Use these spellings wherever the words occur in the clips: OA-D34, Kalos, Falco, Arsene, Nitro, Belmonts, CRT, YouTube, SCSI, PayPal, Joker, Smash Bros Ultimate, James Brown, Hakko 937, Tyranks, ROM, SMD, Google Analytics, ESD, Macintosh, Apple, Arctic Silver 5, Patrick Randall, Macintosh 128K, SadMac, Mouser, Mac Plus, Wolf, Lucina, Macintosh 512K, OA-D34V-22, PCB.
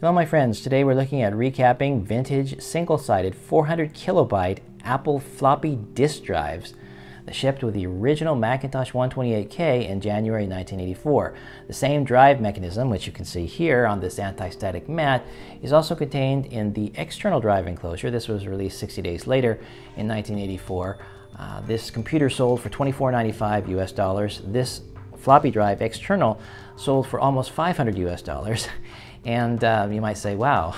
Hello my friends, today we're looking at recapping vintage single-sided 400 kilobyte Apple floppy disk drives that shipped with the original Macintosh 128K in January 1984. The same drive mechanism, which you can see here on this anti-static mat, is also contained in the external drive enclosure. This was released 60 days later in 1984. This computer sold for $24.95 US. This floppy drive external sold for almost $500 US. And you might say, wow,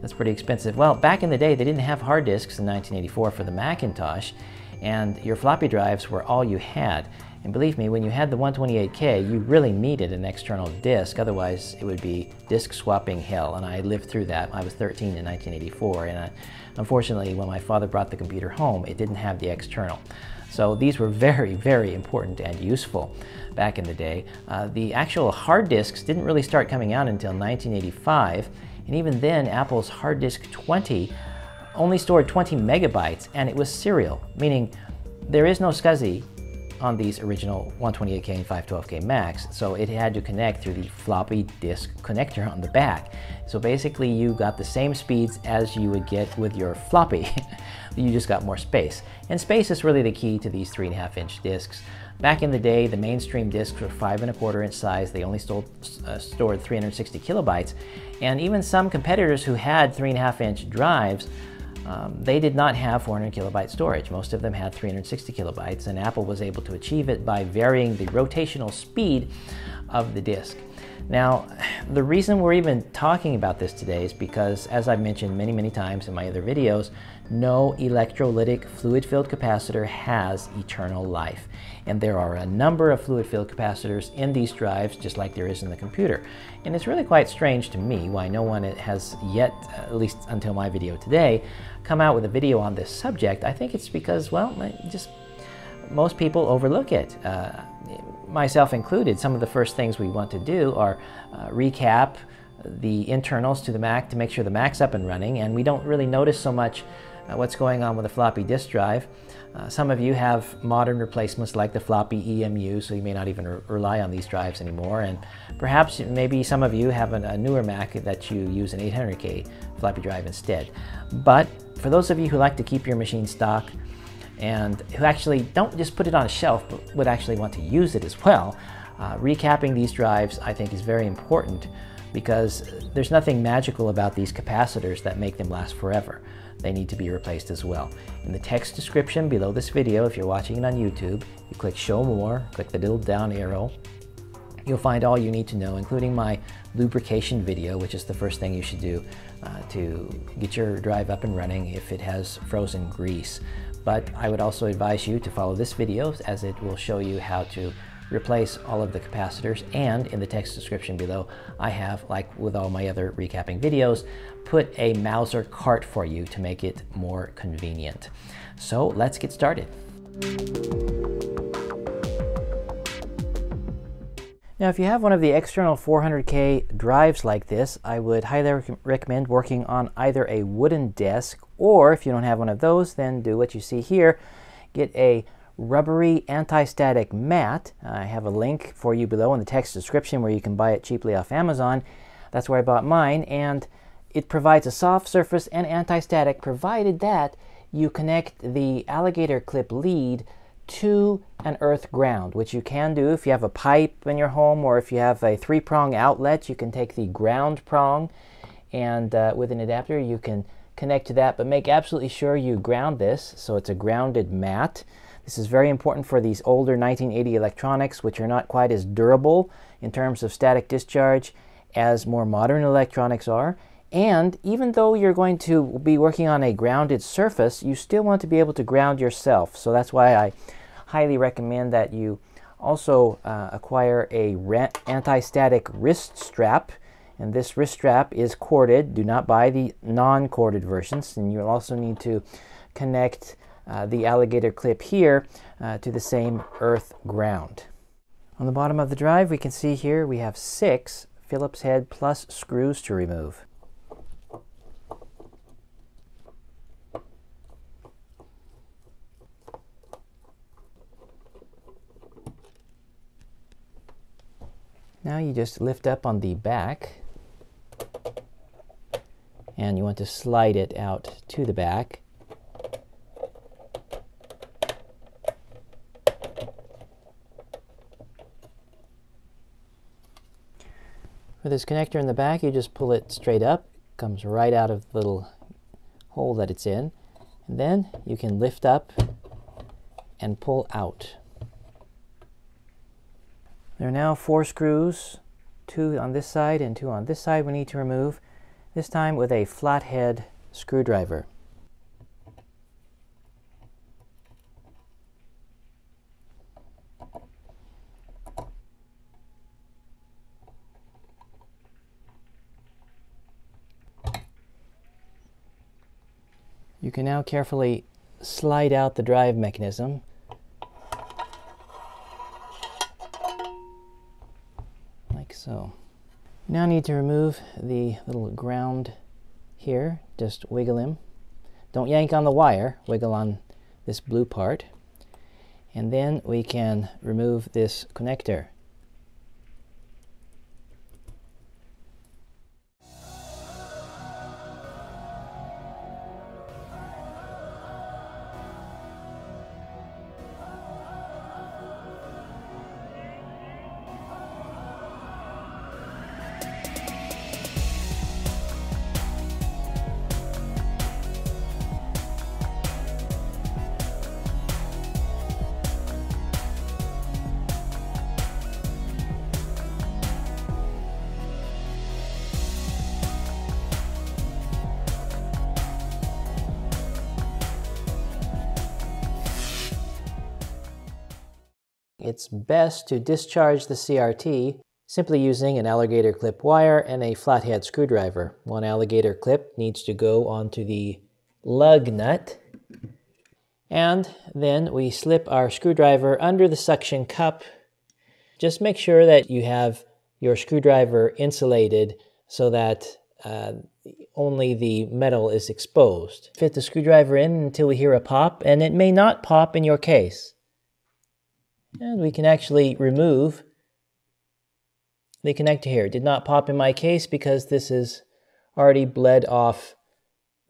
that's pretty expensive. Well, back in the day, they didn't have hard disks in 1984 for the Macintosh, and your floppy drives were all you had. And believe me, when you had the 128K, you really needed an external disk, otherwise it would be disk swapping hell, and I lived through that. I was 13 in 1984, and unfortunately, when my father brought the computer home, it didn't have the external. So these were very, very important and useful back in the day. The actual hard disks didn't really start coming out until 1985, and even then, Apple's Hard Disk 20 only stored 20 megabytes, and it was serial, meaning there is no SCSI on these original 128K and 512K Macs, so it had to connect through the floppy disk connector on the back. So basically, you got the same speeds as you would get with your floppy. You just got more space. And space is really the key to these 3.5-inch discs. Back in the day, the mainstream discs were 5.25-inch size. They only stored 360 kilobytes. And even some competitors who had 3.5-inch drives, they did not have 400 kilobyte storage. Most of them had 360 kilobytes, and Apple was able to achieve it by varying the rotational speed of the disk. Now, the reason we're even talking about this today is because, as I've mentioned many, many times in my other videos, no electrolytic fluid-filled capacitor has eternal life. And there are a number of fluid-filled capacitors in these drives, just like there is in the computer. And it's really quite strange to me why no one has yet, at least until my video today, come out with a video on this subject. I think it's because, well, just most people overlook it. Myself included, some of the first things we want to do are recap the internals to the Mac to make sure the Mac's up and running, and we don't really notice so much what's going on with the floppy disk drive. Some of you have modern replacements like the floppy EMU, so you may not even rely on these drives anymore, and perhaps maybe some of you have a newer Mac that you use an 800K floppy drive instead. But for those of you who like to keep your machine stock, and who actually don't just put it on a shelf, but would actually want to use it as well, recapping these drives I think is very important, because there's nothing magical about these capacitors that make them last forever. They need to be replaced as well. In the text description below this video, if you're watching it on YouTube, you click Show More, click the little down arrow, you'll find all you need to know, including my lubrication video, which is the first thing you should do to get your drive up and running if it has frozen grease. But I would also advise you to follow this video, as it will show you how to replace all of the capacitors. And in the text description below, I have, like with all my other recapping videos, put a Mouser cart for you to make it more convenient. So let's get started. Now, if you have one of the external 400K drives like this, I would highly recommend working on either a wooden desk, or if you don't have one of those, then do what you see here. Get a rubbery anti-static mat. I have a link for you below in the text description where you can buy it cheaply off Amazon. That's where I bought mine, and it provides a soft surface and anti-static, provided that you connect the alligator clip lead to an earth ground, which you can do if you have a pipe in your home, or if you have a three-prong outlet, you can take the ground prong, and with an adapter you can connect to that, but make absolutely sure you ground this so it's a grounded mat. This is very important for these older 1980 electronics, which are not quite as durable in terms of static discharge as more modern electronics are. And even though you're going to be working on a grounded surface, you still want to be able to ground yourself. So that's why I highly recommend that you also acquire a anti-static wrist strap. And this wrist strap is corded. Do not buy the non-corded versions. And you'll also need to connect the alligator clip here to the same earth ground. On the bottom of the drive, we can see here we have 6 Phillips head plus screws to remove. Now you just lift up on the back and you want to slide it out to the back. For this connector in the back, you just pull it straight up. It comes right out of the little hole that it's in. And then you can lift up and pull out. There are now 4 screws, 2 on this side and 2 on this side we need to remove, this time with a flathead screwdriver. You can now carefully slide out the drive mechanism. So now need to remove the little ground here. Just wiggle him. Don't yank on the wire, wiggle on this blue part. And then we can remove this connector. It's best to discharge the CRT simply using an alligator clip wire and a flathead screwdriver. One alligator clip needs to go onto the lug nut, and then we slip our screwdriver under the suction cup. Just make sure that you have your screwdriver insulated so that only the metal is exposed. Fit the screwdriver in until we hear a pop, and it may not pop in your case. And we can actually remove the connector here. It did not pop in my case because this is already bled off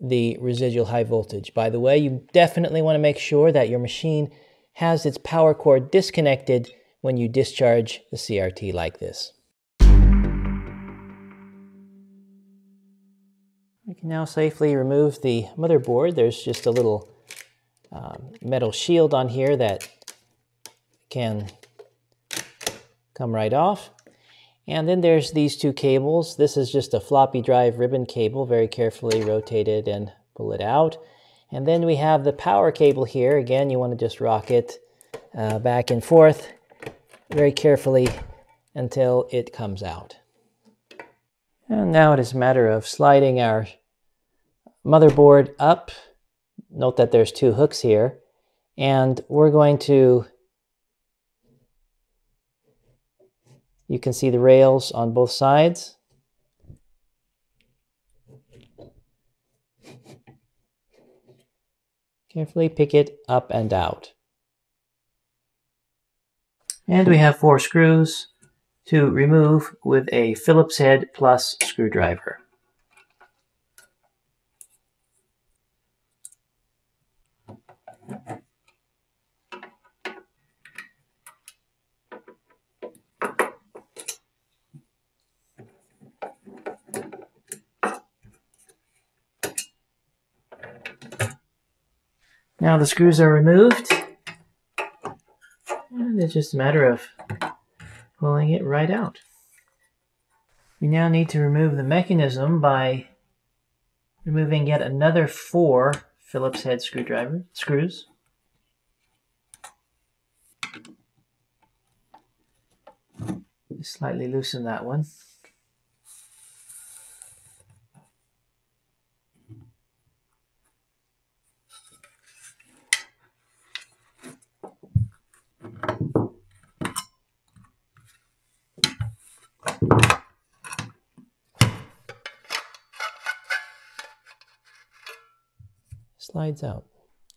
the residual high voltage. By the way, you definitely want to make sure that your machine has its power cord disconnected when you discharge the CRT like this. We can now safely remove the motherboard. There's just a little metal shield on here that can come right off. And then there's these 2 cables. This is just a floppy drive ribbon cable, very carefully rotated and pull it out. And then we have the power cable here. Again, you want to just rock it back and forth very carefully until it comes out. And now it is a matter of sliding our motherboard up. Note that there's 2 hooks here, and we're going to, you can see the rails on both sides. Carefully pick it up and out. And we have 4 screws to remove with a Phillips head plus screwdriver. Now the screws are removed, and it's just a matter of pulling it right out. We now need to remove the mechanism by removing yet another 4 Phillips head screws. Just slightly loosen that one. Slides out.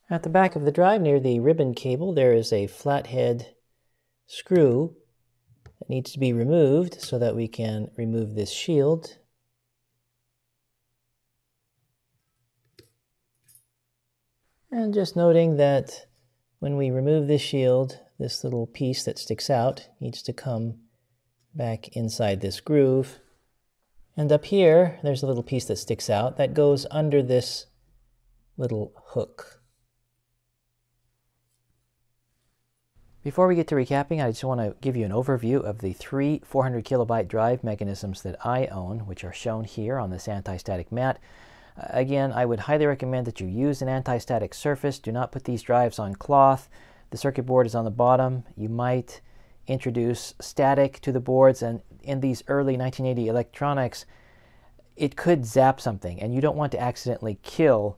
At the back of the drive near the ribbon cable, there is a flathead screw that needs to be removed so that we can remove this shield. And just noting that when we remove this shield, this little piece that sticks out needs to come back inside this groove. And up here, there's a little piece that sticks out that goes under this little hook. Before we get to recapping, I just want to give you an overview of the three 400 kilobyte drive mechanisms that I own, which are shown here on this anti-static mat. Again, I would highly recommend that you use an anti-static surface. Do not put these drives on cloth. The circuit board is on the bottom. You might introduce static to the boards, and in these early 1980 electronics, it could zap something, and you don't want to accidentally kill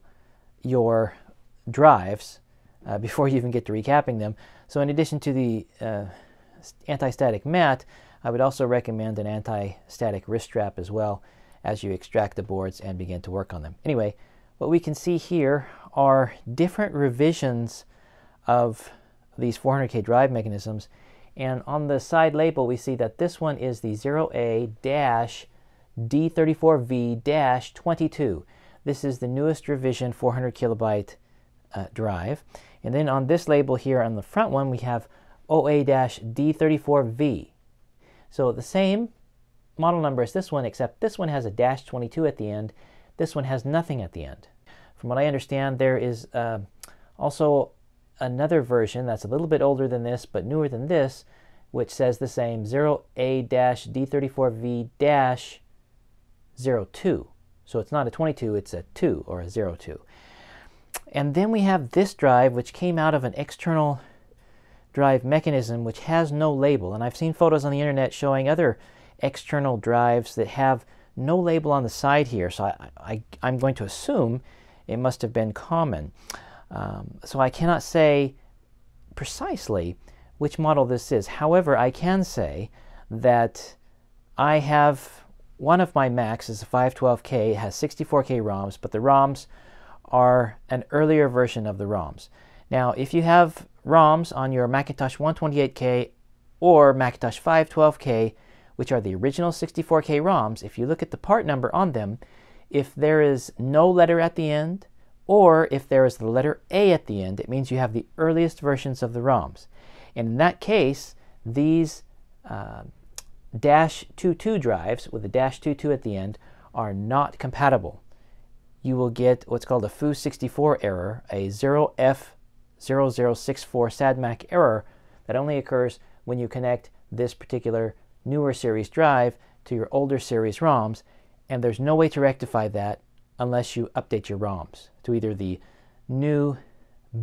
your drives before you even get to recapping them. So in addition to the anti-static mat, I would also recommend an anti-static wrist strap as well as you extract the boards and begin to work on them. Anyway, what we can see here are different revisions of these 400K drive mechanisms, and on the side label we see that this one is the ROM-D34V-22. This is the newest revision 400 kilobyte drive. And then on this label here on the front one we have OA-D34V. So the same model number as this one, except this one has a -22 at the end. This one has nothing at the end. From what I understand, there is also another version that's a little bit older than this, but newer than this, which says the same, 0A-D34V-02. So it's not a 22, it's a 2 or a 02. And then we have this drive, which came out of an external drive mechanism, which has no label. And I've seen photos on the internet showing other external drives that have no label on the side here. So I'm going to assume it must have been common. So I cannot say precisely which model this is. However, I can say that I have one of my Macs is a 512K, it has 64K ROMs, but the ROMs are an earlier version of the ROMs. Now, if you have ROMs on your Macintosh 128K or Macintosh 512K, which are the original 64K ROMs, if you look at the part number on them, if there is no letter at the end, or if there is the letter A at the end, it means you have the earliest versions of the ROMs. And in that case, these -22 drives with a -22 at the end are not compatible. You will get what's called a Foo64 error, a 0F0064 SadMac error that only occurs when you connect this particular newer series drive to your older series ROMs, and there's no way to rectify that unless you update your ROMs to either the new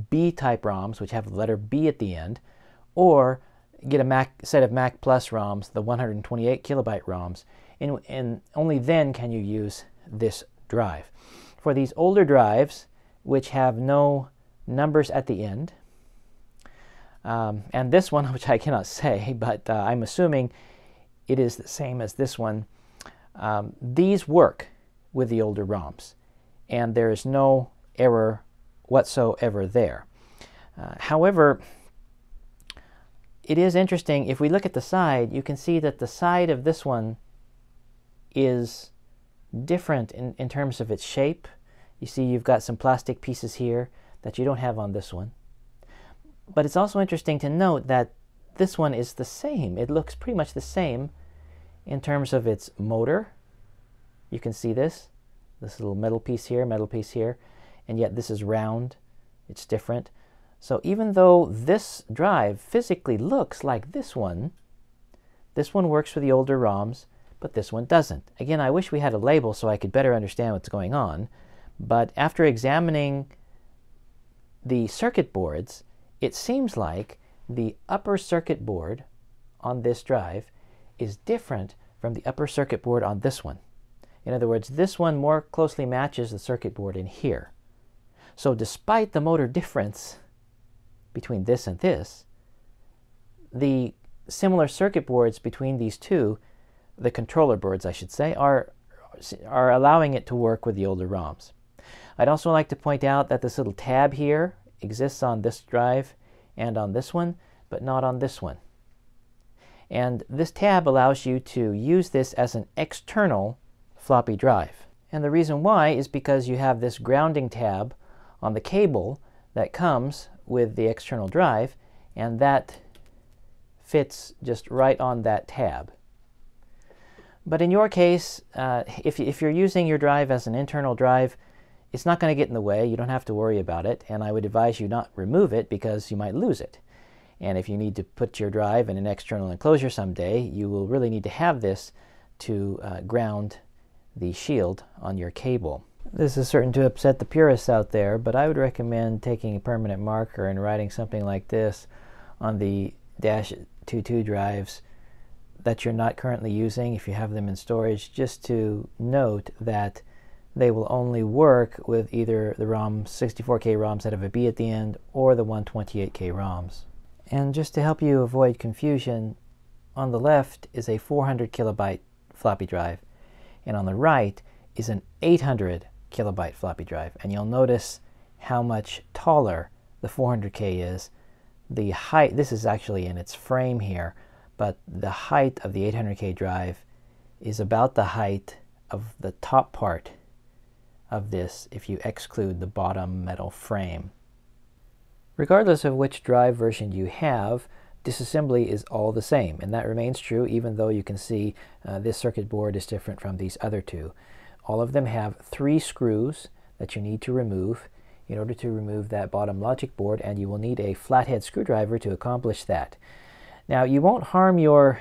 B-type ROMs, which have the letter B at the end, or get a set of Mac Plus ROMs, the 128 kilobyte ROMs, and only then can you use this drive. For these older drives, which have no numbers at the end, and this one, which I cannot say, but I'm assuming it is the same as this one. These work with the older ROMs, and there is no error whatsoever there. However, it is interesting, if we look at the side, you can see that the side of this one is different in terms of its shape. You see you've got some plastic pieces here that you don't have on this one. But it's also interesting to note that this one is the same. It looks pretty much the same in terms of its motor. You can see this little metal piece here, and yet this is round. It's different. So even though this drive physically looks like this one works for the older ROMs, but this one doesn't. Again, I wish we had a label so I could better understand what's going on, but after examining the circuit boards, it seems like the upper circuit board on this drive is different from the upper circuit board on this one. In other words, this one more closely matches the circuit board in here. So despite the motor difference between this and this, the similar circuit boards between these two, the controller boards I should say, are allowing it to work with the older ROMs. I'd also like to point out that this little tab here exists on this drive and on this one, but not on this one. And this tab allows you to use this as an external floppy drive. And the reason why is because you have this grounding tab on the cable that comes with the external drive, and that fits just right on that tab. But in your case, if you're using your drive as an internal drive, it's not going to get in the way. You don't have to worry about it, and I would advise you not remove it because you might lose it. And if you need to put your drive in an external enclosure someday, you will really need to have this to ground the shield on your cable. This is certain to upset the purists out there, but I would recommend taking a permanent marker and writing something like this on the -22 drives that you're not currently using if you have them in storage, just to note that they will only work with either the ROM 64K ROMs that have a B at the end or the 128K ROMs. And just to help you avoid confusion, on the left is a 400 kilobyte floppy drive, and on the right is an 800 kilobyte floppy drive. And you'll notice how much taller the 400K is. The height, this is actually in its frame here, but the height of the 800K drive is about the height of the top part of this if you exclude the bottom metal frame. Regardless of which drive version you have, disassembly is all the same, and that remains true even though you can see this circuit board is different from these other two. All of them have 3 screws that you need to remove in order to remove that bottom logic board, and you will need a flathead screwdriver to accomplish that. Now, you won't harm your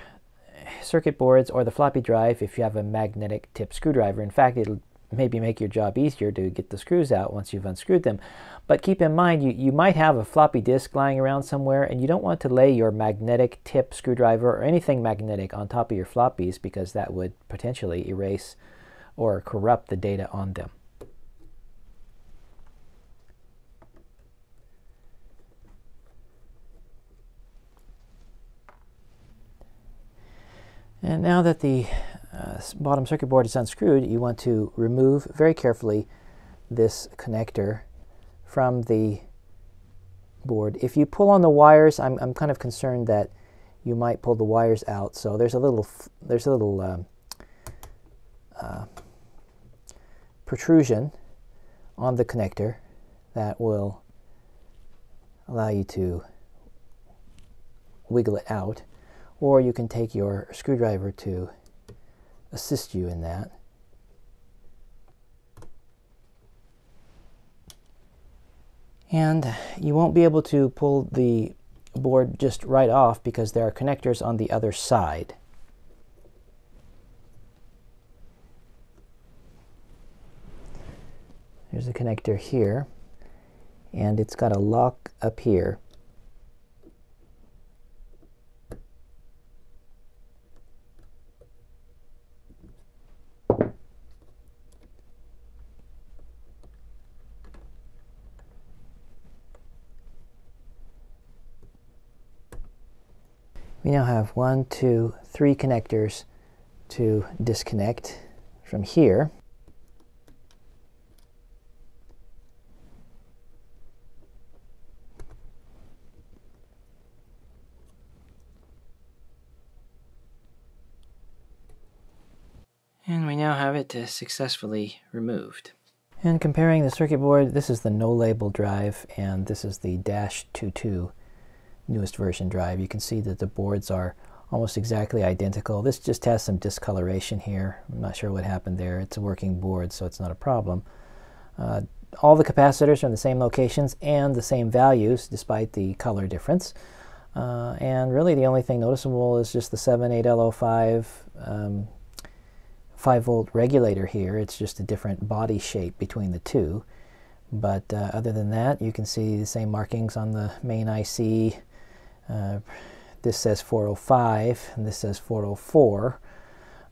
circuit boards or the floppy drive if you have a magnetic tip screwdriver. In fact, it'll maybe make your job easier to get the screws out once you've unscrewed them. But keep in mind, you might have a floppy disk lying around somewhere, and you don't want to lay your magnetic tip screwdriver or anything magnetic on top of your floppies, because that would potentially erase or corrupt the data on them. And now that the bottom circuit board is unscrewed, you want to remove very carefully this connector from the board. If you pull on the wires, I'm kind of concerned that you might pull the wires out. So there's a little protrusion on the connector that will allow you to wiggle it out, or you can take your screwdriver to assist you in that. And you won't be able to pull the board just right off because there are connectors on the other side. There's a connector here, and it's got a lock up here. We now have 1, 2, 3 connectors to disconnect from here. And we now have it successfully removed. And comparing the circuit board, this is the no-label drive, and this is the -22. Newest version drive. You can see that the boards are almost exactly identical. This just has some discoloration here. I'm not sure what happened there. It's a working board, so it's not a problem. All the capacitors are in the same locations and the same values despite the color difference. And really the only thing noticeable is just the 78005 5-volt regulator here. It's just a different body shape between the two. But other than that, you can see the same markings on the main IC. This says 405 and this says 404,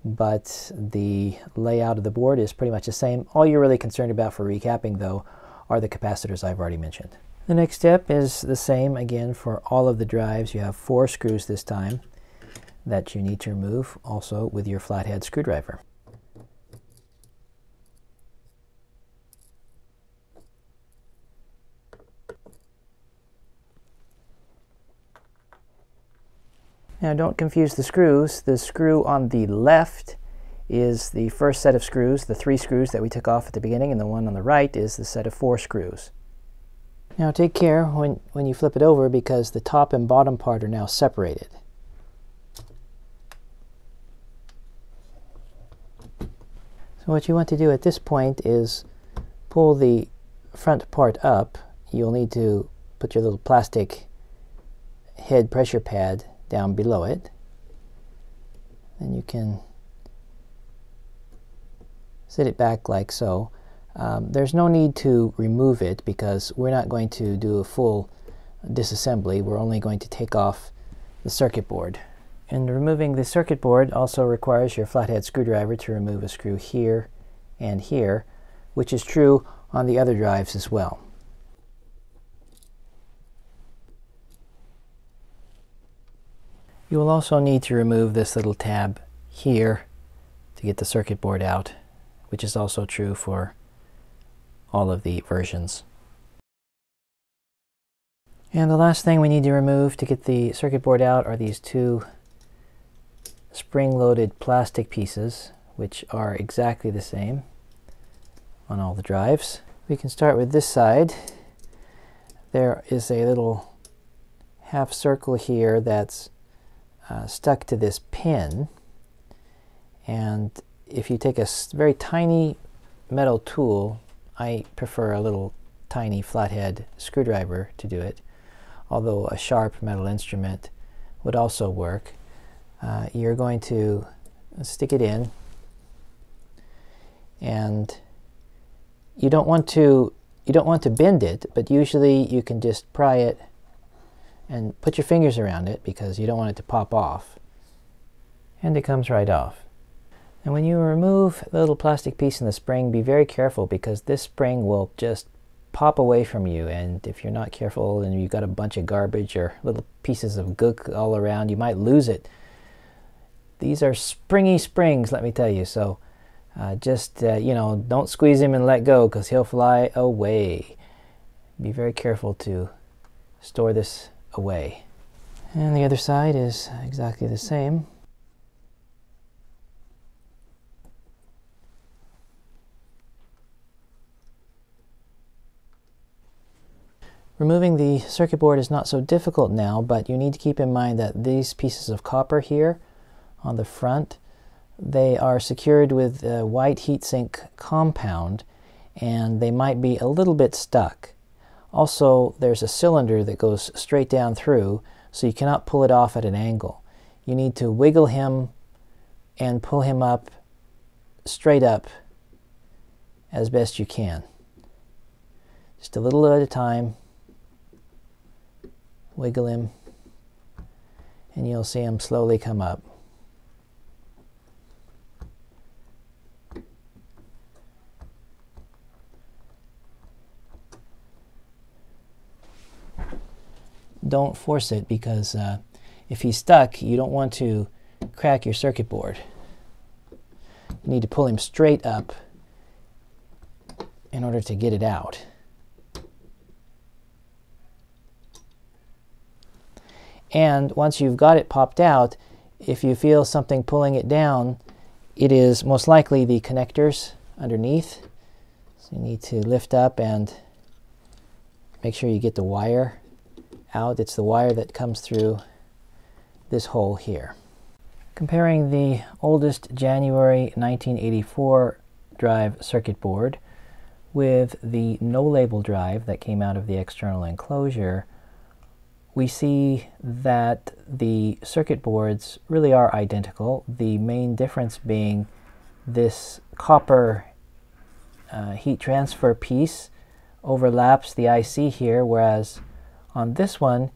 but the layout of the board is pretty much the same. All you're really concerned about for recapping, though, are the capacitors I've already mentioned. The next step is the same again for all of the drives. You have 4 screws this time that you need to remove, also with your flathead screwdriver. Now, don't confuse the screws. The screw on the left is the first set of screws, the 3 screws that we took off at the beginning, and the one on the right is the set of 4 screws. Now take care when you flip it over, because the top and bottom part are now separated. So what you want to do at this point is pull the front part up. You'll need to put your little plastic head pressure pad down below it. And you can set it back like so. There's no need to remove it because we're not going to do a full disassembly. We're only going to take off the circuit board. And removing the circuit board also requires your flathead screwdriver to remove a screw here and here, which is true on the other drives as well. You will also need to remove this little tab here to get the circuit board out, which is also true for all of the versions. And the last thing we need to remove to get the circuit board out are these two spring-loaded plastic pieces, which are exactly the same on all the drives. We can start with this side. There is a little half circle here that's stuck to this pin, and if you take a very tiny metal tool, I prefer a little tiny flathead screwdriver to do it, although a sharp metal instrument would also work. You're going to stick it in, and you don't want to bend it, but usually you can just pry it and put your fingers around it because you don't want it to pop off. And it comes right off. And when you remove the little plastic piece in the spring, be very careful because this spring will just pop away from you, and if you're not careful and you've got a bunch of garbage or little pieces of gook all around, you might lose it. These are springy springs, let me tell you, so don't squeeze him and let go because he'll fly away. Be very careful to store this away. And the other side is exactly the same. Removing the circuit board is not so difficult now, but you need to keep in mind that these pieces of copper here on the front, they are secured with white heatsink compound, and they might be a little bit stuck. Also, there's a cylinder that goes straight down through, so you cannot pull it off at an angle. You need to wiggle him and pull him up, straight up, as best you can. Just a little at a time, wiggle him, and you'll see him slowly come up. Don't force it because if he's stuck, you don't want to crack your circuit board. You need to pull him straight up in order to get it out. And once you've got it popped out, if you feel something pulling it down, it is most likely the connectors underneath. So you need to lift up and make sure you get the wire out. It's the wire that comes through this hole here. Comparing the oldest January 1984 drive circuit board with the no-label drive that came out of the external enclosure, we see that the circuit boards really are identical, the main difference being this copper heat transfer piece overlaps the IC here, whereas on this one,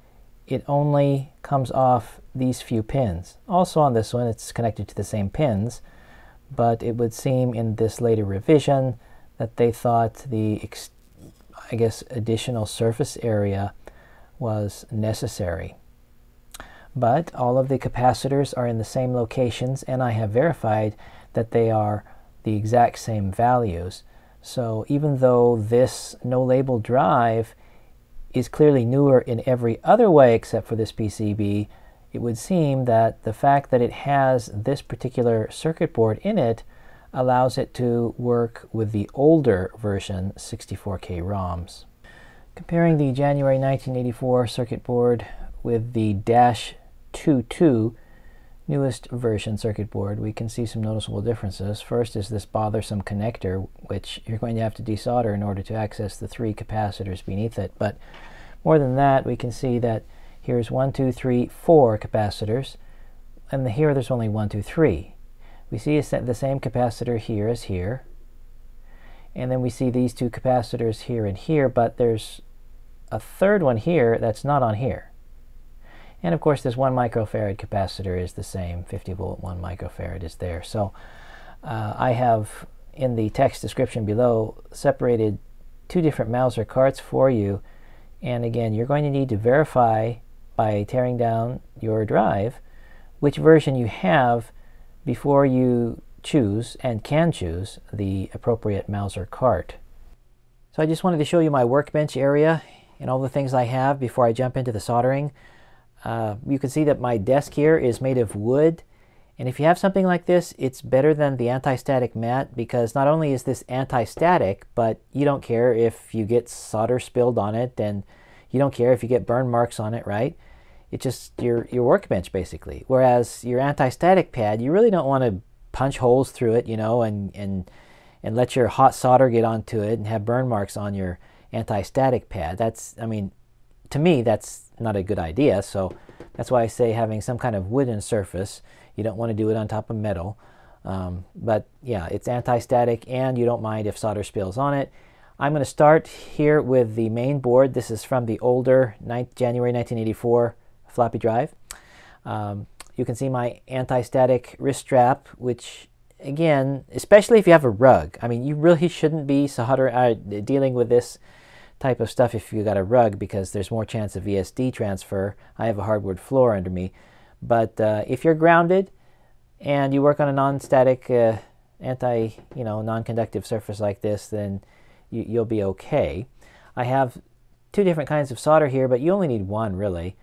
it only comes off these few pins. Also on this one, it's connected to the same pins, but it would seem in this later revision that they thought the, additional surface area was necessary. But all of the capacitors are in the same locations, and I have verified that they are the exact same values. So even though this no-label drive is clearly newer in every other way except for this PCB, it would seem that the fact that it has this particular circuit board in it allows it to work with the older version 64K ROMs. Comparing the January 1984 circuit board with the -22 newest version circuit board, we can see some noticeable differences. First is this bothersome connector, which you're going to have to desolder in order to access the three capacitors beneath it. But more than that, we can see that here's 1, 2, 3, 4 capacitors, and here there's only 1, 2, 3. We see the same capacitor here as here, and then we see these two capacitors here and here, but there's a third one here that's not on here. And of course, this 1 microfarad capacitor is the same. 50-volt 1 microfarad is there. So I have, in the text description below, separated two different Mouser carts for you. And again, you're going to need to verify by tearing down your drive which version you have before you choose, and can choose, the appropriate Mouser cart. So I just wanted to show you my workbench area and all the things I have before I jump into the soldering. You can see that my desk here is made of wood, and if you have something like this, it's better than the anti-static mat, because not only is this anti-static, but you don't care if you get solder spilled on it, and you don't care if you get burn marks on it, right? It's just your workbench, basically. Whereas your anti-static pad, you really don't want to punch holes through it, you know, and let your hot solder get onto it and have burn marks on your anti-static pad. That's, I mean, to me, that's not a good idea. So that's why I say having some kind of wooden surface. You don't want to do it on top of metal. But yeah, it's anti-static, and you don't mind if solder spills on it. I'm going to start here with the main board. This is from the older January 1984 floppy drive. You can see my anti-static wrist strap, which again, especially if you have a rug, I mean, you really shouldn't be dealing with this type of stuff if you got a rug, because there's more chance of ESD transfer. I have a hardwood floor under me, but if you're grounded and you work on a non-static, non-conductive surface like this, then you'll be okay. I have two different kinds of solder here, but you only need one really.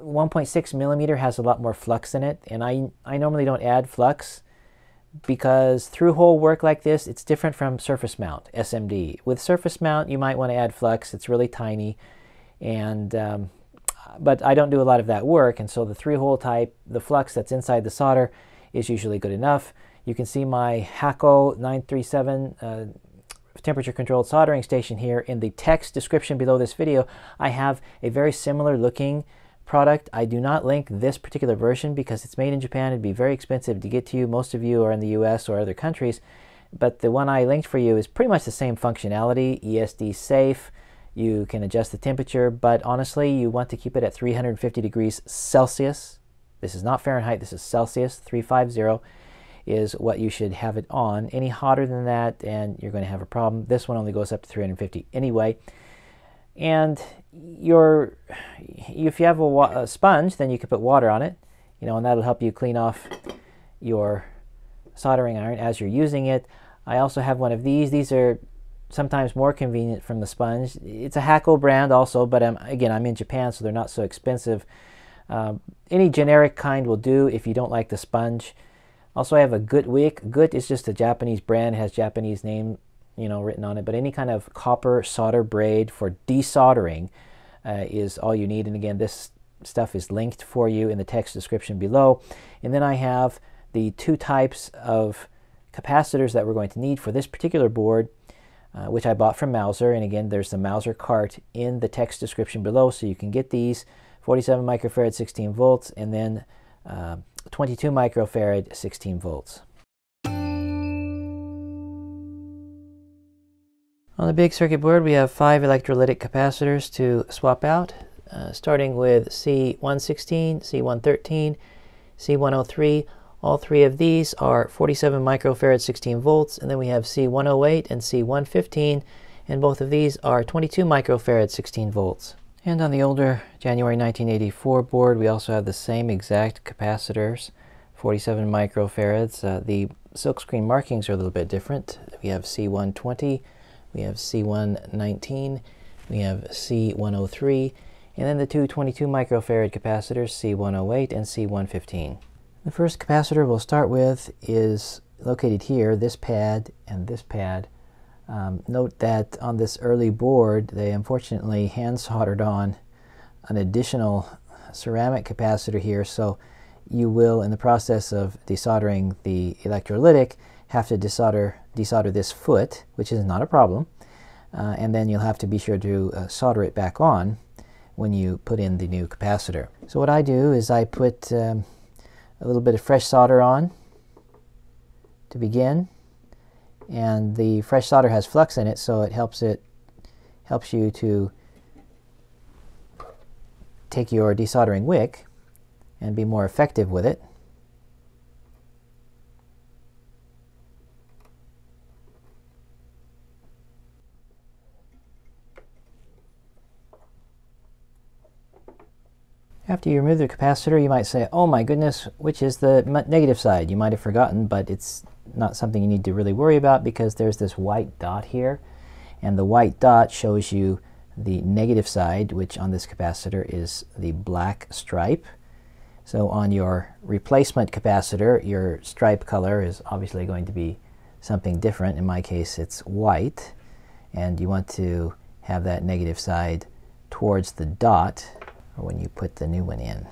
1.6 millimeter has a lot more flux in it, and I normally don't add flux, because through-hole work like this, it's different from surface mount, SMD. With surface mount, you might want to add flux. It's really tiny, and but I don't do a lot of that work, and so the through-hole type, the flux that's inside the solder is usually good enough. You can see my Hakko 937 temperature-controlled soldering station here. In the text description below this video, I have a very similar-looking product. I do not link this particular version because it's made in Japan. It'd be very expensive to get to you. Most of you are in the US or other countries, but the one I linked for you is pretty much the same functionality, ESD safe. You can adjust the temperature, but honestly, you want to keep it at 350 degrees Celsius. This is not Fahrenheit, this is Celsius. 350 is what you should have it on. Any hotter than that, and you're going to have a problem. This one only goes up to 350 anyway. And if you have a sponge, then you can put water on it, you know, and that'll help you clean off your soldering iron as you're using it. I also have one of these. These are sometimes more convenient from the sponge. It's a Hakko brand also, but again, I'm in Japan, so they're not so expensive. Any generic kind will do if you don't like the sponge. Also, I have a Gutwick. Gut is just a Japanese brand. It has Japanese name, you know, written on it, but any kind of copper solder braid for desoldering is all you need. And again, this stuff is linked for you in the text description below. And then I have the two types of capacitors that we're going to need for this particular board, which I bought from Mouser. And again, there's the Mouser cart in the text description below, so you can get these. 47 microfarad, 16 volts, and then 22 microfarad, 16 volts. On the big circuit board, we have 5 electrolytic capacitors to swap out, starting with C116, C113, C103. All three of these are 47 microfarad, 16 volts, and then we have C108 and C115, and both of these are 22 microfarad, 16 volts. And on the older January 1984 board, we also have the same exact capacitors, 47 microfarads. The silkscreen markings are a little bit different. We have C120, we have C119, we have C103, and then the two 22 microfarad capacitors, C108 and C115. The first capacitor we'll start with is located here, this pad and this pad. Note that on this early board, they unfortunately hand soldered on an additional ceramic capacitor here, so you will, in the process of desoldering the electrolytic, have to desolder this foot, which is not a problem, and then you'll have to be sure to solder it back on when you put in the new capacitor. So what I do is I put a little bit of fresh solder on to begin, and the fresh solder has flux in it, so it helps you to take your desoldering wick and be more effective with it. After you remove the capacitor, you might say, oh my goodness, which is the negative side? You might have forgotten, but it's not something you need to really worry about, because there's this white dot here, and the white dot shows you the negative side, which on this capacitor is the black stripe. So on your replacement capacitor, your stripe color is obviously going to be something different. In my case, it's white, and you want to have that negative side towards the dot when you put the new one in.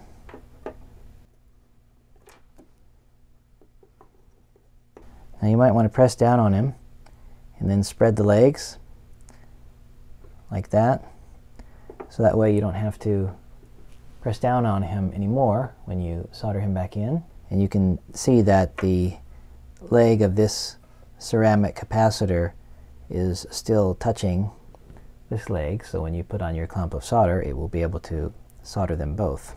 Now you might want to press down on him and then spread the legs like that, so that way you don't have to press down on him anymore when you solder him back in. And you can see that the leg of this ceramic capacitor is still touching this leg, so when you put on your clump of solder, it will be able to solder them both.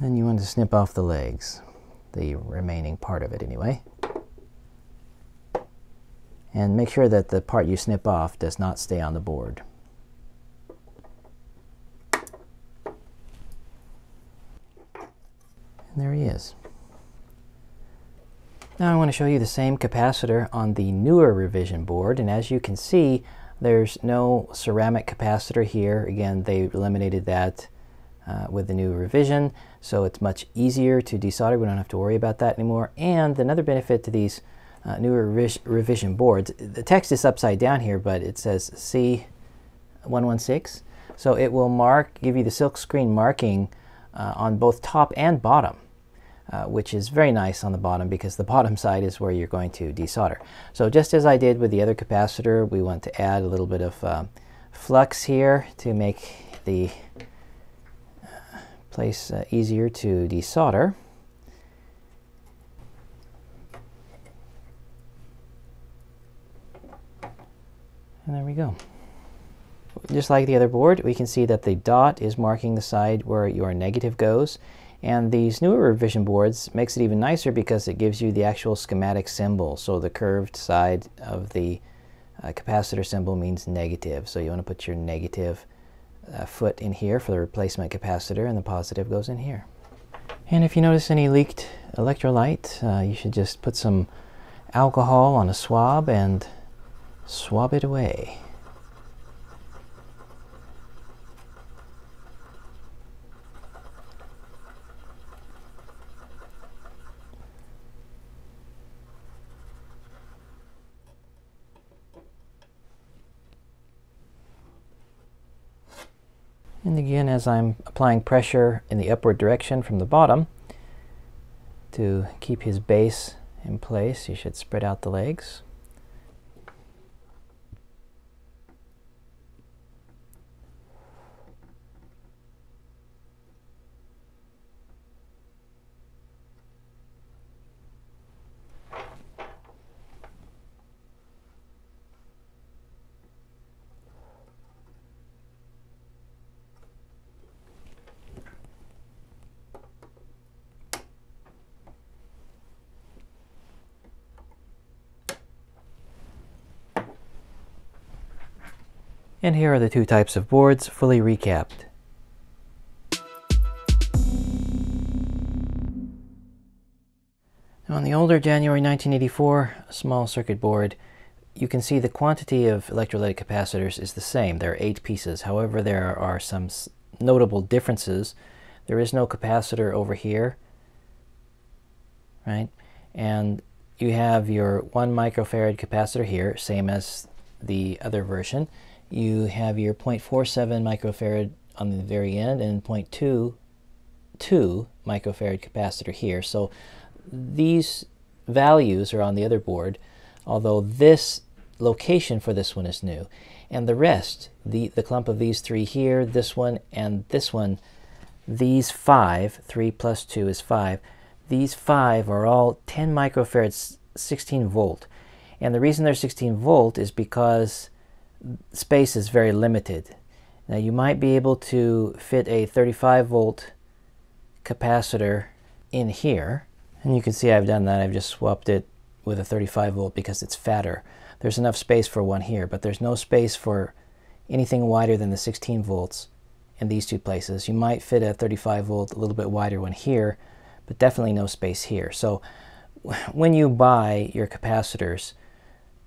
Then you want to snip off the legs, the remaining part of it anyway. And make sure that the part you snip off does not stay on the board. And there he is. Now I want to show you the same capacitor on the newer revision board, and as you can see, there's no ceramic capacitor here. Again, they eliminated that with the new revision, so it's much easier to desolder. We don't have to worry about that anymore. And another benefit to these newer revision boards, the text is upside down here, but it says C116, so it will give you the silk screen marking on both top and bottom, which is very nice on the bottom, because the bottom side is where you're going to desolder. So just as I did with the other capacitor, we want to add a little bit of flux here to make the place easier to desolder. And there we go. Just like the other board, we can see that the dot is marking the side where your negative goes, and these newer revision boards makes it even nicer because it gives you the actual schematic symbol. So the curved side of the capacitor symbol means negative, so you want to put your negative foot in here for the replacement capacitor, and the positive goes in here. And if you notice any leaked electrolyte, you should just put some alcohol on a swab and swab it away. And again, as I'm applying pressure in the upward direction from the bottom to keep his base in place, you should spread out the legs. And here are the two types of boards fully recapped. Now on the older January 1984 small circuit board, you can see the quantity of electrolytic capacitors is the same. There are 8 pieces. However, there are some notable differences. There is no capacitor over here, right? And you have your 1 microfarad capacitor here, same as the other version. You have your 0.47 microfarad on the very end and 0.22 microfarad capacitor here. So these values are on the other board, although this location for this one is new. And the rest, the clump of these 3 here, this one and this one, these 5, 3 plus 2 is 5, these 5 are all 10 microfarads, 16 volt. And the reason they're 16 volt is because space is very limited. Now you might be able to fit a 35 volt capacitor in here. And you can see I've done that. I've just swapped it with a 35 volt because it's fatter. There's enough space for one here, but there's no space for anything wider than the 16 volts in these two places. You might fit a 35 volt, a little bit wider one here, but definitely no space here. So when you buy your capacitors,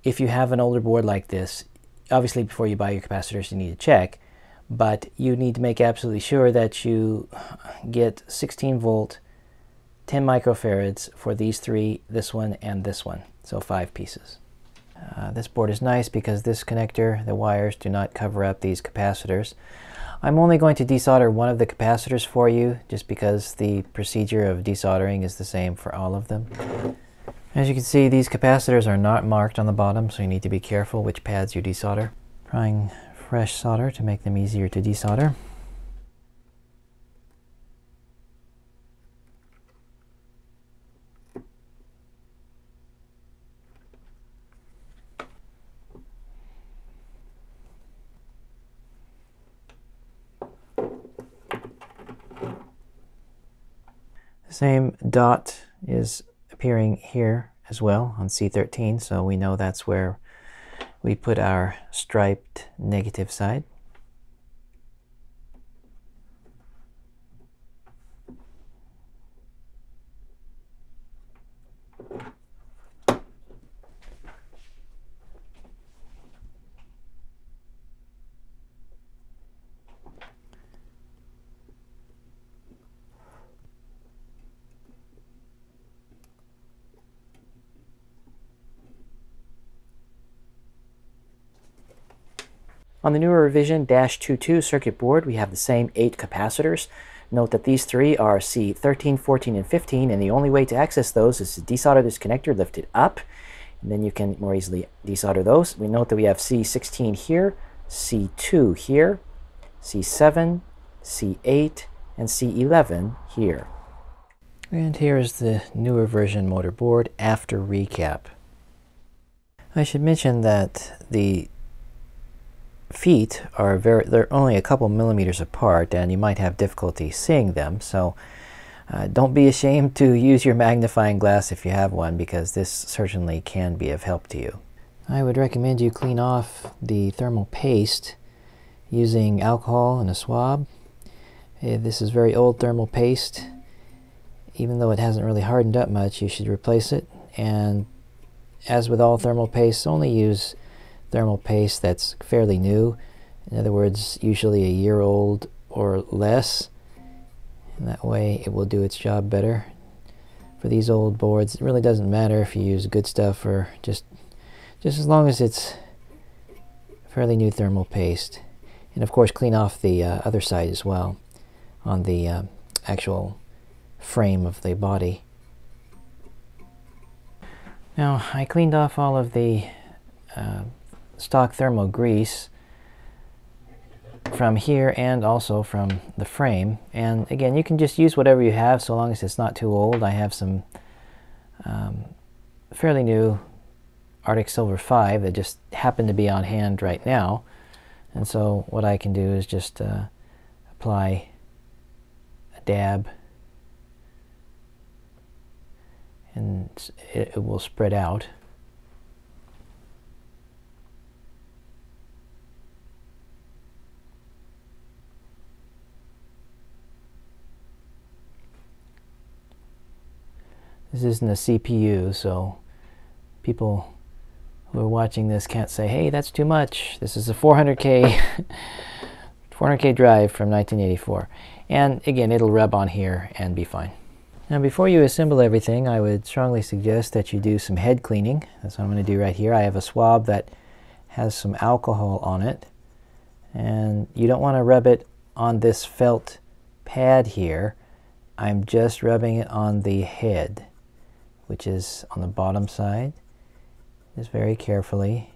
if you have an older board like this, obviously before you buy your capacitors you need to check, but you need to make absolutely sure that you get 16 volt, 10 microfarads for these 3, this one and this one, so 5 pieces. This board is nice because this connector, the wires do not cover up these capacitors. I'm only going to desolder one of the capacitors for you, just because the procedure of desoldering is the same for all of them. As you can see, these capacitors are not marked on the bottom, so you need to be careful which pads you desolder. Applying fresh solder to make them easier to desolder. The same dot is appearing here as well on C13, so we know that's where we put our striped negative side. On the newer revision -22 circuit board, we have the same 8 capacitors. Note that these 3 are C13, 14, and 15, and the only way to access those is to desolder this connector, lift it up, and then you can more easily desolder those. We note that we have C16 here, C2 here, C7, C8, and C11 here. And here is the newer version motherboard after recap. I should mention that the feet are they're only a couple millimeters apart, and you might have difficulty seeing them, so don't be ashamed to use your magnifying glass if you have one, because this certainly can be of help to you. I would recommend you clean off the thermal paste using alcohol and a swab. This is very old thermal paste. Even though it hasn't really hardened up much, you should replace it. And as with all thermal pastes, only use thermal paste that's fairly new. In other words, usually a year old or less. And that way it will do its job better. For these old boards, it really doesn't matter if you use good stuff or just as long as it's fairly new thermal paste. And of course, clean off the other side as well on the actual frame of the body. Now, I cleaned off all of the stock thermal grease from here and also from the frame. And again, you can just use whatever you have so long as it's not too old. I have some fairly new Arctic Silver 5 that just happened to be on hand right now. And so what I can do is just apply a dab, and it will spread out. This isn't a CPU, so people who are watching this can't say, hey, that's too much. This is a 400K drive from 1984. And again, it'll rub on here and be fine. Now, before you assemble everything, I would strongly suggest that you do some head cleaning. That's what I'm going to do right here. I have a swab that has some alcohol on it, and you don't want to rub it on this felt pad here. I'm just rubbing it on the head, which is on the bottom side. Just very carefully.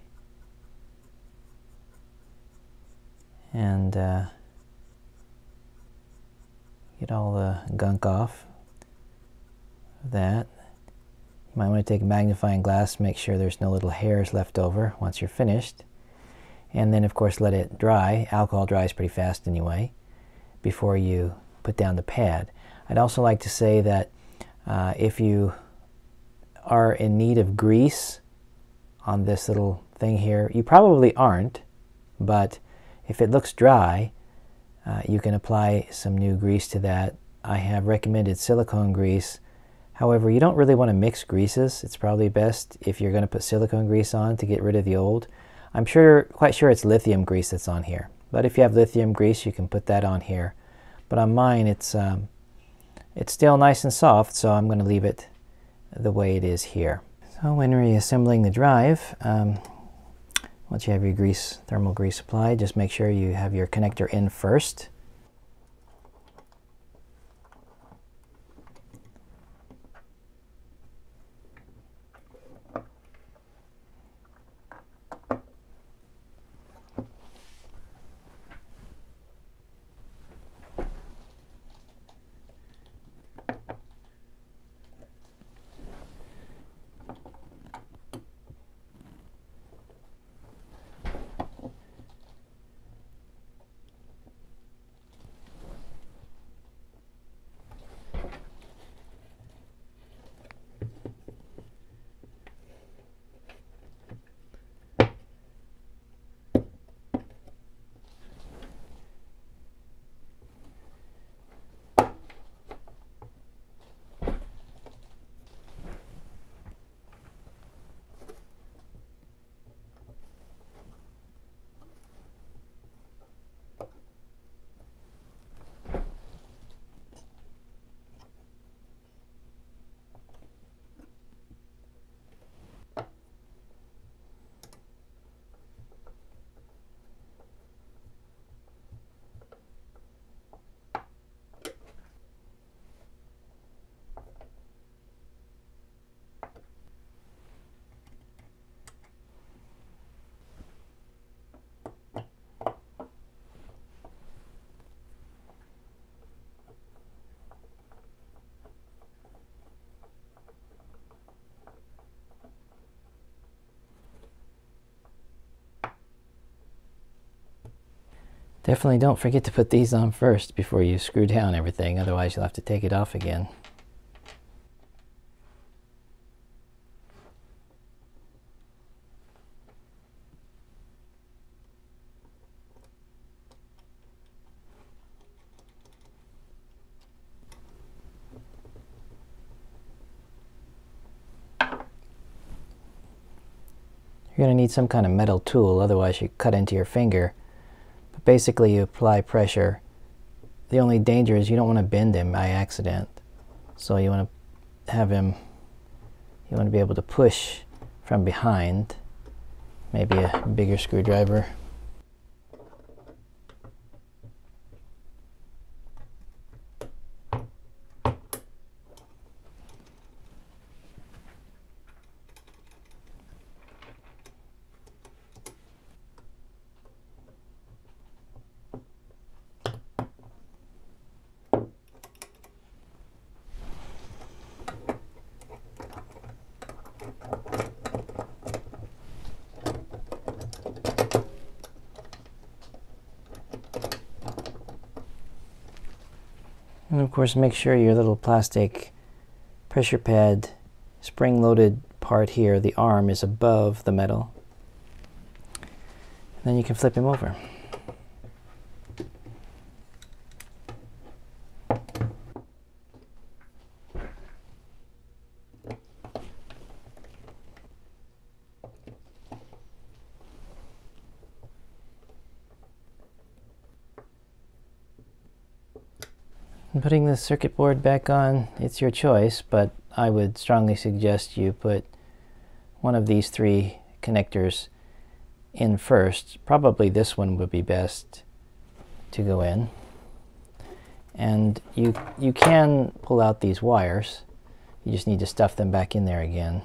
And get all the gunk off of that. You might want to take a magnifying glass to make sure there's no little hairs left over once you're finished. And then, of course, let it dry. Alcohol dries pretty fast anyway before you put down the pad. I'd also like to say that if you are in need of grease on this little thing here, you probably aren't, but if it looks dry, you can apply some new grease to that. I have recommended silicone grease. However, you don't really want to mix greases. It's probably best if you're going to put silicone grease on to get rid of the old. I'm quite sure it's lithium grease that's on here. But if you have lithium grease, you can put that on here. But on mine, it's still nice and soft, so I'm going to leave it the way it is here. So when reassembling the drive, once you have your grease, thermal grease applied, just make sure you have your connector in first. Definitely don't forget to put these on first before you screw down everything, otherwise you'll have to take it off again. You're going to need some kind of metal tool, otherwise you cut into your finger. Basically, you apply pressure. The only danger is you don't want to bend him by accident. So you want to have him, you want to be able to push from behind. Maybe a bigger screwdriver. And of course, make sure your little plastic pressure pad spring-loaded part here, the arm, is above the metal. And then you can flip him over. And putting the circuit board back on, it's your choice, but I would strongly suggest you put one of these three connectors in first. Probably this one would be best to go in. And you can pull out these wires. You just need to stuff them back in there again.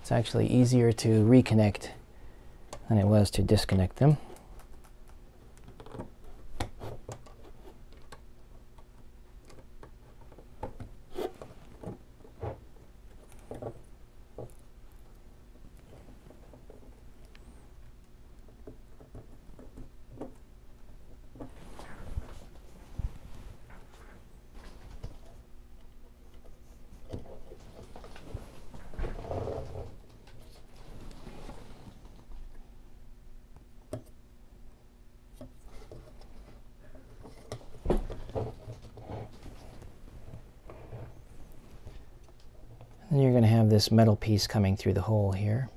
It's actually easier to reconnect than it was to disconnect them. And you're going to have this metal piece coming through the hole here.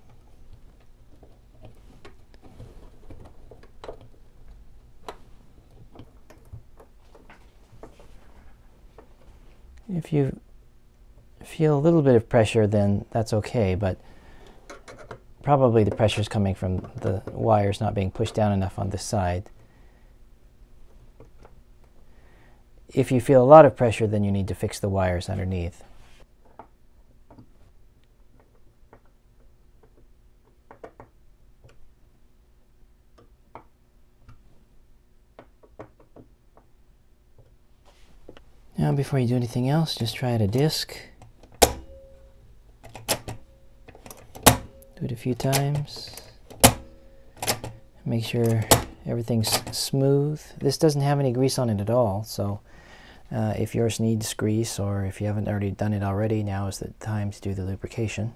If you feel a little bit of pressure, then that's okay, but probably the pressure is coming from the wires not being pushed down enough on this side. If you feel a lot of pressure, then you need to fix the wires underneath. Now, before you do anything else, just try it a disk. Do it a few times. Make sure everything's smooth. This doesn't have any grease on it at all, so if yours needs grease, or if you haven't already done it already, now is the time to do the lubrication.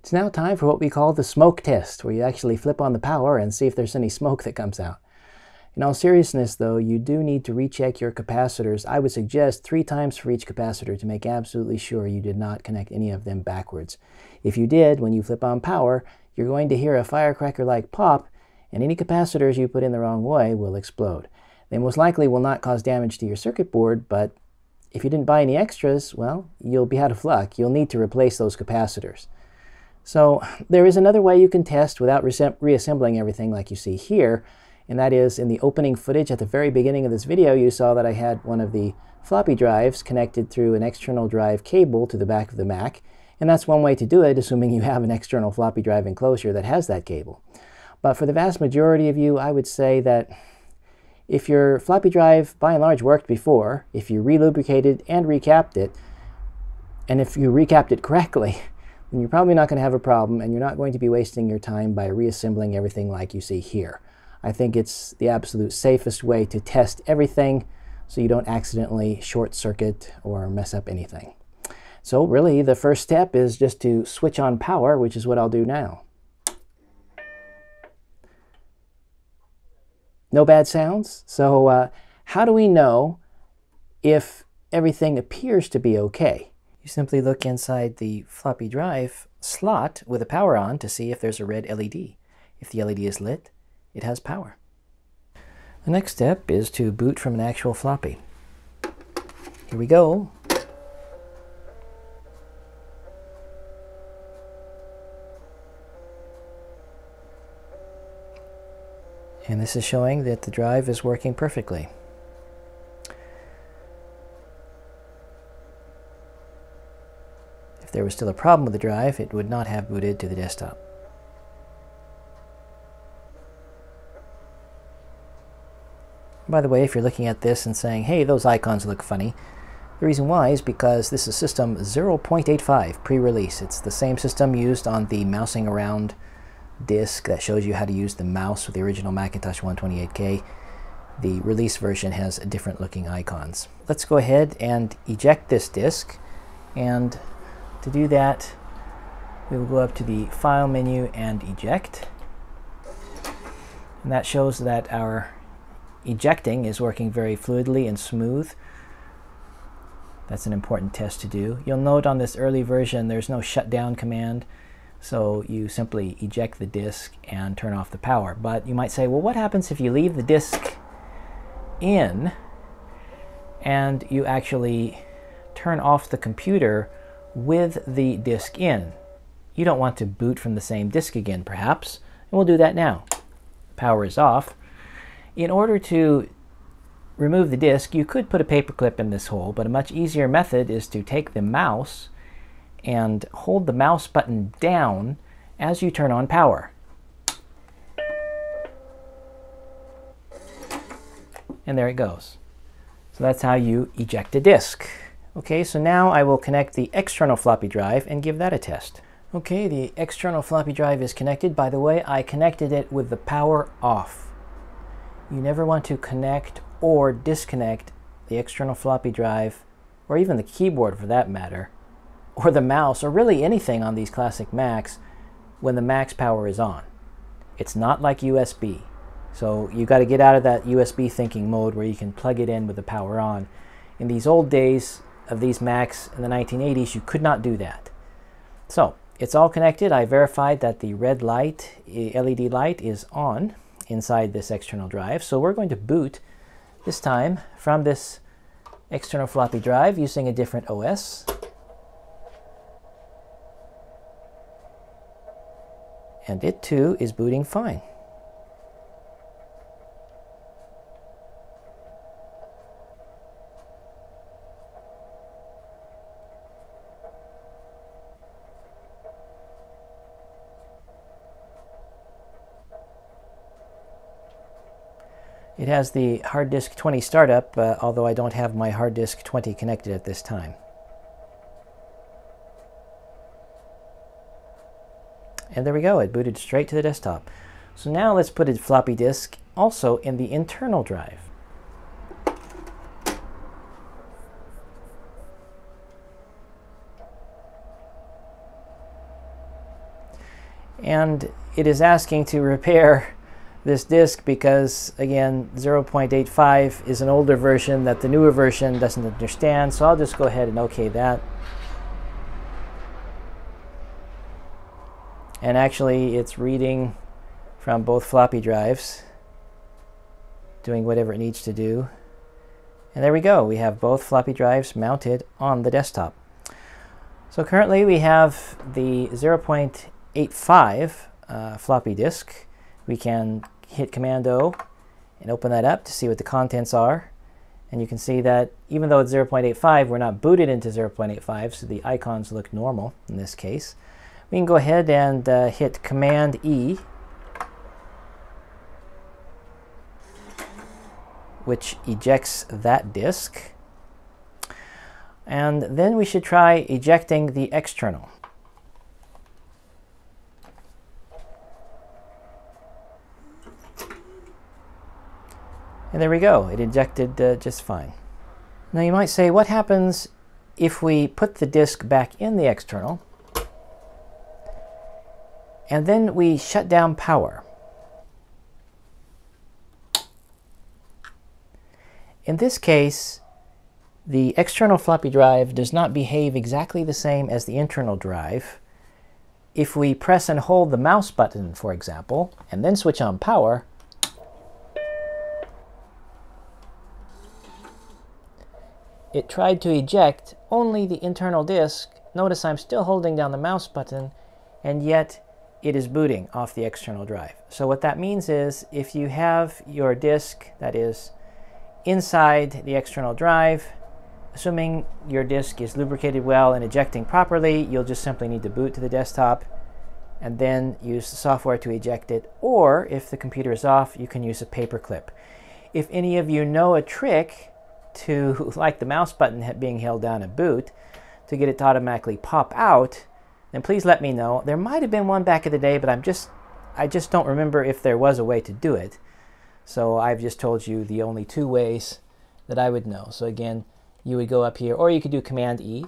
It's now time for what we call the smoke test, where you actually flip on the power and see if there's any smoke that comes out. In all seriousness though, you do need to recheck your capacitors. I would suggest 3 times for each capacitor to make absolutely sure you did not connect any of them backwards. If you did, when you flip on power, you're going to hear a firecracker-like pop, and any capacitors you put in the wrong way will explode. They most likely will not cause damage to your circuit board, but if you didn't buy any extras, well, you'll be out of luck. You'll need to replace those capacitors. So there is another way you can test without reassembling everything like you see here, and that is in the opening footage at the very beginning of this video. You saw that I had one of the floppy drives connected through an external drive cable to the back of the Mac, and that's one way to do it, assuming you have an external floppy drive enclosure that has that cable. But for the vast majority of you, I would say that if your floppy drive by and large worked before, if you relubricated and recapped it, and if you recapped it correctly, and you're probably not going to have a problem, and you're not going to be wasting your time by reassembling everything like you see here. I think it's the absolute safest way to test everything so you don't accidentally short circuit or mess up anything. So really the first step is just to switch on power, which is what I'll do now. No bad sounds. So How do we know if everything appears to be okay? You simply look inside the floppy drive slot with the power on to see if there's a red LED. If the LED is lit, it has power. The next step is to boot from an actual floppy. Here we go. And this is showing that the drive is working perfectly. If there was still a problem with the drive, it would not have booted to the desktop. By the way, if you're looking at this and saying, hey, those icons look funny, the reason why is because this is system 0.85 pre-release. It's the same system used on the mousing around disk that shows you how to use the mouse with the original Macintosh 128K. The release version has different looking icons. Let's go ahead and eject this disk, and to do that we will go up to the File menu and Eject, and that shows that our ejecting is working very fluidly and smooth. That's an important test to do. You'll note on this early version there's no shutdown command, so you simply eject the disk and turn off the power. But you might say, well, what happens if you leave the disk in and you actually turn off the computer with the disk in? You don't want to boot from the same disk again, perhaps, and we'll do that now. Power is off. In order to remove the disk, you could put a paperclip in this hole, but a much easier method is to take the mouse and hold the mouse button down as you turn on power. And there it goes. So that's how you eject a disk. Okay, so now I will connect the external floppy drive and give that a test. Okay, the external floppy drive is connected. By the way, I connected it with the power off. You never want to connect or disconnect the external floppy drive, or even the keyboard for that matter, or the mouse, or really anything on these classic Macs when the Mac's power is on. It's not like USB. So you got to get out of that USB thinking mode where you can plug it in with the power on. In these old days of these Macs in the 1980s, you could not do that. So it's all connected. I verified that the red light, LED light, is on inside this external drive. So we're going to boot this time from this external floppy drive using a different OS. And it too is booting fine. It has the Hard Disk 20 startup, although I don't have my Hard Disk 20 connected at this time. And there we go, it booted straight to the desktop. So now let's put a floppy disk also in the internal drive. And it is asking to repair this disk because, again, 0.85 is an older version that the newer version doesn't understand, so I'll just go ahead and okay that. And actually it's reading from both floppy drives, doing whatever it needs to do. And there we go, we have both floppy drives mounted on the desktop. So currently we have the 0.85 floppy disk. We can hit Command O and open that up to see what the contents are. And you can see that even though it's 0.85, we're not booted into 0.85, so the icons look normal in this case. We can go ahead and hit Command E, which ejects that disk. And then we should try ejecting the external. And there we go, it ejected just fine. Now you might say, what happens if we put the disk back in the external and then we shut down power? In this case, the external floppy drive does not behave exactly the same as the internal drive. If we press and hold the mouse button, for example, and then switch on power, it tried to eject only the internal disk. Notice I'm still holding down the mouse button, and yet it is booting off the external drive. So what that means is, if you have your disk that is inside the external drive, assuming your disk is lubricated well and ejecting properly, you'll just simply need to boot to the desktop and then use the software to eject it. Or if the computer is off, you can use a paperclip. If any of you know a trick to, like the mouse button being held down at boot, to get it to automatically pop out, then please let me know. There might have been one back in the day, but I just don't remember if there was a way to do it. So I've just told you the only two ways that I would know. So again, you would go up here, or you could do Command E.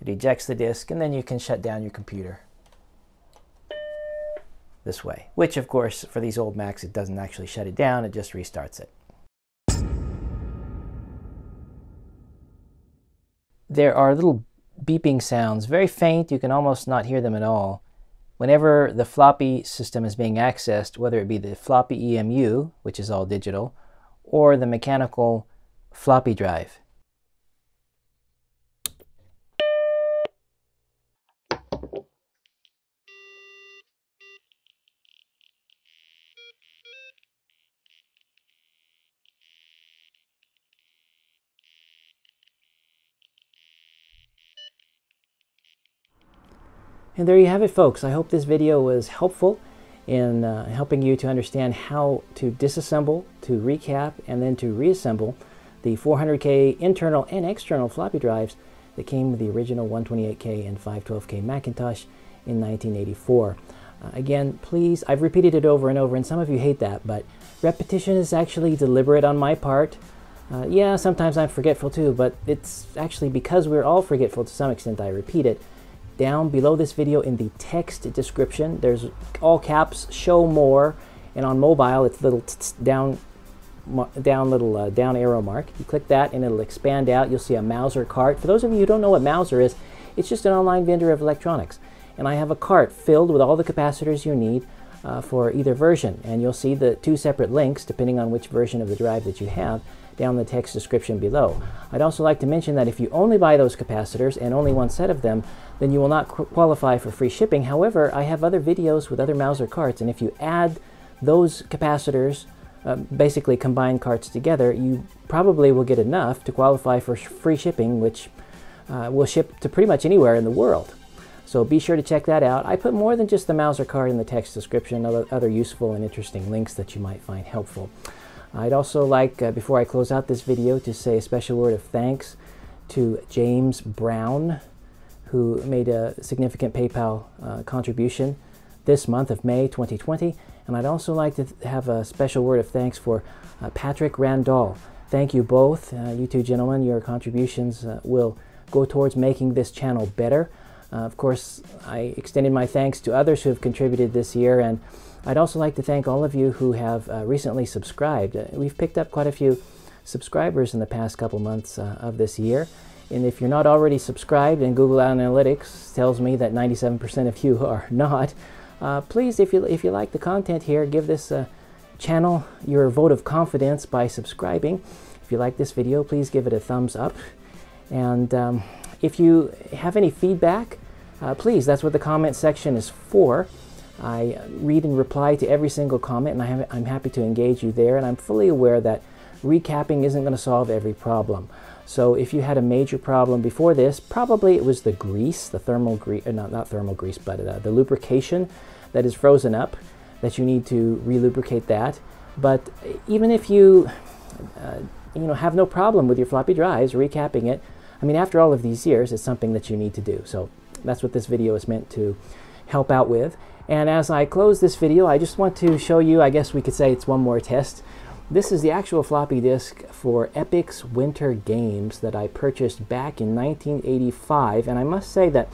It ejects the disk, and then you can shut down your computer this way, which of course for these old Macs, it doesn't actually shut it down, it just restarts it. There are little beeping sounds, very faint, you can almost not hear them at all. Whenever the floppy system is being accessed, whether it be the floppy EMU, which is all digital, or the mechanical floppy drive. And there you have it, folks. I hope this video was helpful in helping you to understand how to disassemble, to recap, and then to reassemble the 400K internal and external floppy drives that came with the original 128K and 512K Macintosh in 1984. Again, please, I've repeated it over and over, and some of you hate that, but repetition is actually deliberate on my part. Yeah, sometimes I'm forgetful too, but it's actually because we're all forgetful to some extent, I repeat it. Down below this video in the text description, there's all caps, show more, and on mobile it's little down arrow mark. You click that and it'll expand out. You'll see a Mouser cart. For those of you who don't know what Mouser is, it's just an online vendor of electronics, and I have a cart filled with all the capacitors you need for either version, and you'll see the two separate links depending on which version of the drive that you have down the text description below. I'd also like to mention that if you only buy those capacitors and only one set of them, then you will not qualify for free shipping. However, I have other videos with other Mouser carts, and if you add those capacitors, basically combine carts together, you probably will get enough to qualify for free shipping, which will ship to pretty much anywhere in the world. So be sure to check that out. I put more than just the Mouser cart in the text description, other useful and interesting links that you might find helpful. I'd also like, before I close out this video, to say a special word of thanks to James Brown, who made a significant PayPal contribution this month of May 2020. And I'd also like to have a special word of thanks for Patrick Randall. Thank you both. You two gentlemen, your contributions will go towards making this channel better. Of course, I extended my thanks to others who have contributed this year, and I'd also like to thank all of you who have recently subscribed. We've picked up quite a few subscribers in the past couple months of this year. And if you're not already subscribed, and Google Analytics tells me that 97% of you are not, please, if you like the content here, give this channel your vote of confidence by subscribing. If you like this video, please give it a thumbs up. And if you have any feedback, please, that's what the comment section is for. I read and reply to every single comment, and I'm happy to engage you there, and I'm fully aware that recapping isn't going to solve every problem. So if you had a major problem before this, probably it was the grease, the thermal grease, not thermal grease, but the lubrication that is frozen up, that you need to re-lubricate that. But even if you, have no problem with your floppy drives, recapping it, I mean, after all of these years, it's something that you need to do. So that's what this video is meant to help out with. And as I close this video, I just want to show you, I guess we could say it's one more test. This is the actual floppy disk for Epic's Winter Games that I purchased back in 1985. And I must say that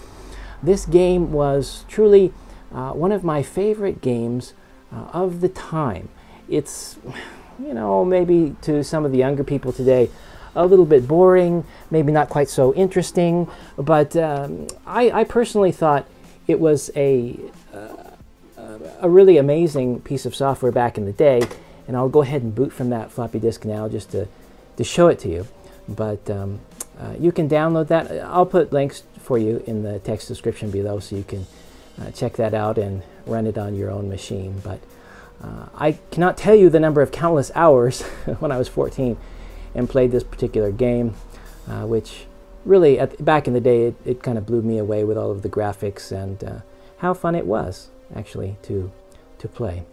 this game was truly one of my favorite games of the time. it's, you know, maybe to some of the younger people today, a little bit boring, maybe not quite so interesting, but I personally thought it was a really amazing piece of software back in the day, and I'll go ahead and boot from that floppy disk now just to show it to you. But you can download that. I'll put links for you in the text description below so you can check that out and run it on your own machine. But I cannot tell you the number of countless hours when I was 14 and played this particular game, which really, back in the day, it kind of blew me away with all of the graphics and how fun it was, actually, to play.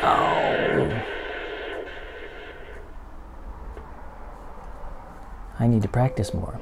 Oh. I need to practice more.